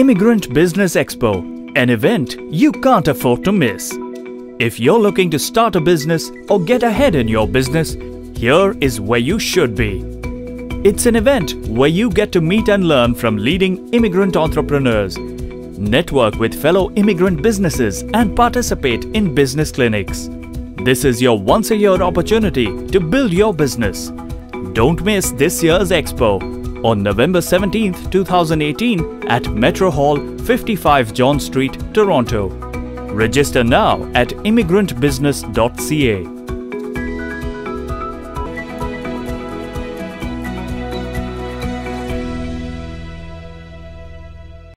Immigrant Business Expo, an event you can't afford to miss. If you're looking to start a business or get ahead in your business, here is where you should be. It's an event where you get to meet and learn from leading immigrant entrepreneurs, network with fellow immigrant businesses and participate in business clinics. This is your once-a-year opportunity to build your business. Don't miss this year's expo on November 17, 2018 at Metro Hall, 55 John Street, Toronto. Register now at immigrantbusiness.ca.